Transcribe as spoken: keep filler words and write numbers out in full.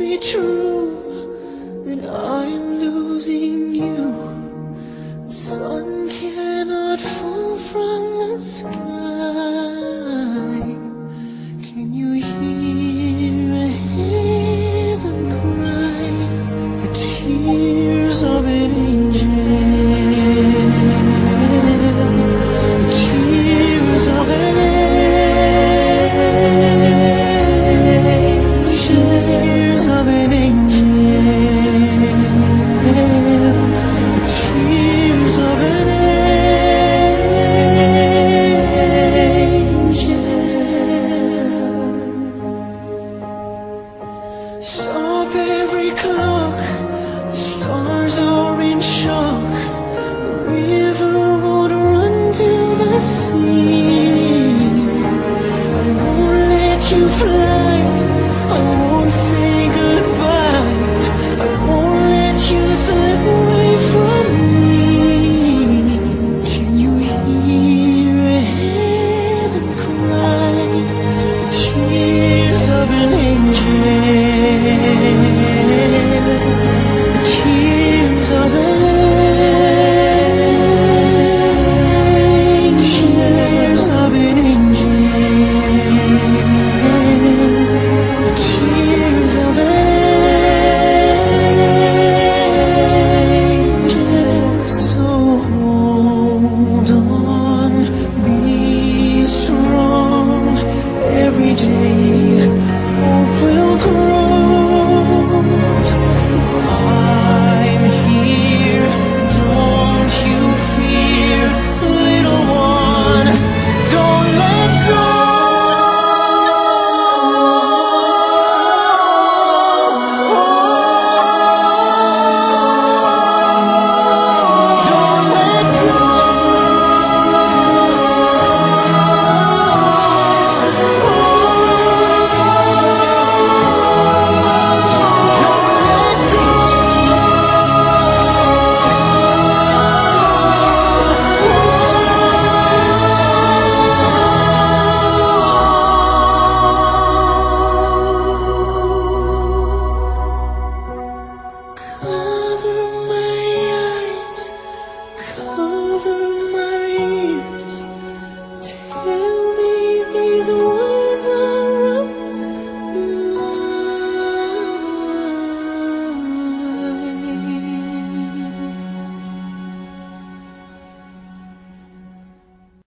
be true that I'm losing you. The sun cannot fall from the sky. Can you hear a heaven cry? The tears of an angel. The tears of an angel. Stop every clock, the stars are in shock. The river won't run to the sea. I won't let you fly, I won't say